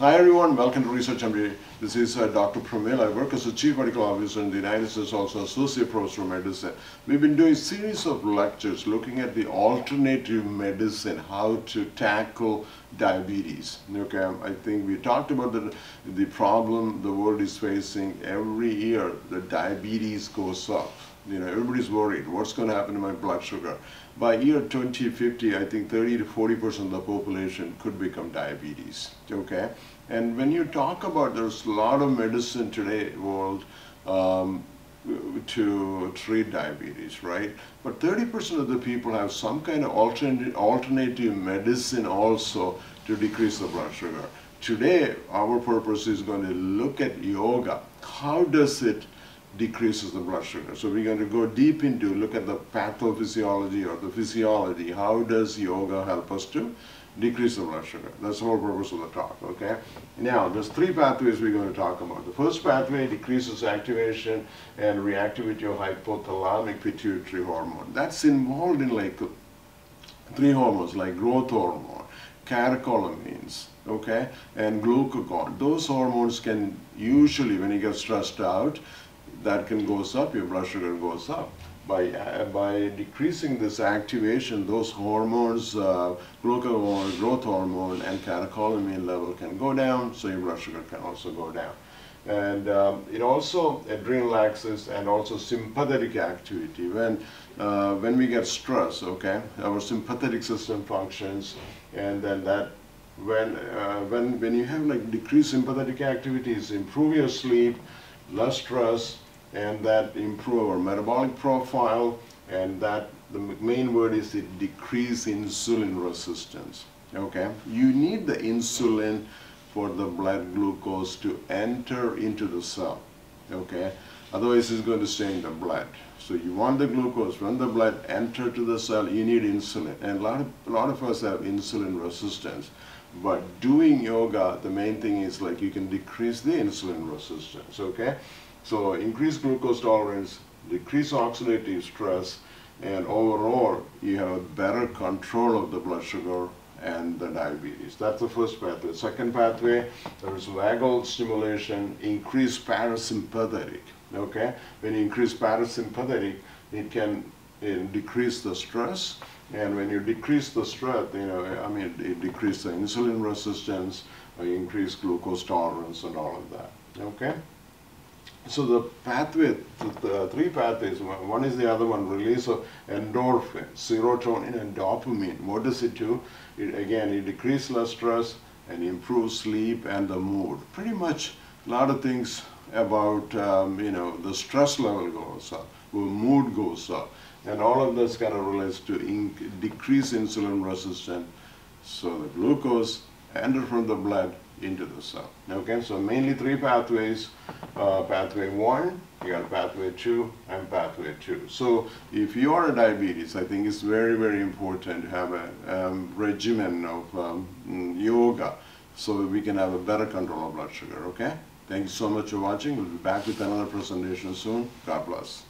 Hi everyone, welcome to ResearchMD. This is Dr. Pramila. I work as a Chief Medical Officer in the United States, also Associate Professor of Medicine. We've been doing a series of lectures looking at the alternative medicine, how to tackle diabetes. Okay, I think we talked about the problem the world is facing every year. The diabetes goes up. You know, everybody's worried, what's going to happen to my blood sugar? By year 2050, I think 30% to 40% of the population could become diabetes, okay? And when you talk about, there's a lot of medicine today world to treat diabetes, right? But 30% of the people have some kind of alternative medicine also to decrease the blood sugar. Today, our purpose is going to look at yoga. How does it decreases the blood sugar? So we're going to go deep into look at the pathophysiology or the physiology. How does yoga help us to decrease the blood sugar? That's the whole purpose of the talk, okay? Now, there's three pathways we're going to talk about. The first pathway decreases activation and reactivity of hypothalamic pituitary hormone. That's involved in like three hormones like growth hormone, catecholamines, okay, and glucagon. Those hormones can usually, when you get stressed out, that can goes up, your blood sugar goes up. By decreasing this activation, those hormones, glucagon, growth hormone, and catecholamine level can go down, so your blood sugar can also go down. And it also adrenal axis and also sympathetic activity. When we get stressed, okay, our sympathetic system functions, and then that when you have like decreased sympathetic activities, improve your sleep, less stress, and that improve our metabolic profile, and that the main word is it decrease insulin resistance. Okay, you need the insulin for the blood glucose to enter into the cell, okay, otherwise it's going to stay in the blood. So you want the glucose, when the blood enter to the cell, you need insulin, and a lot of us have insulin resistance. But doing yoga, the main thing is like you can decrease the insulin resistance, okay? So increase glucose tolerance, decrease oxidative stress, and overall you have better control of the blood sugar and the diabetes. That's the first pathway. Second pathway, there is vagal stimulation, increase parasympathetic, okay? When you increase parasympathetic, it can decrease the stress. And when you decrease the stress, you know, I mean, it decreases the insulin resistance, increase glucose tolerance, and all of that, okay? So the pathway, the three pathways, one is the other one, release of endorphins, serotonin, and dopamine. What does it do? It, again, it decreases less stress and improves sleep and the mood. Pretty much a lot of things about, you know, the stress level goes up, the mood goes up. And all of this kind of relates to decrease insulin resistance, so the glucose enters from the blood into the cell. Okay, so mainly three pathways, pathway one, you got pathway two, and pathway two. So if you are a diabetes, I think it's very, very important to have a regimen of yoga so we can have a better control of blood sugar, okay? Thank you so much for watching. We'll be back with another presentation soon. God bless.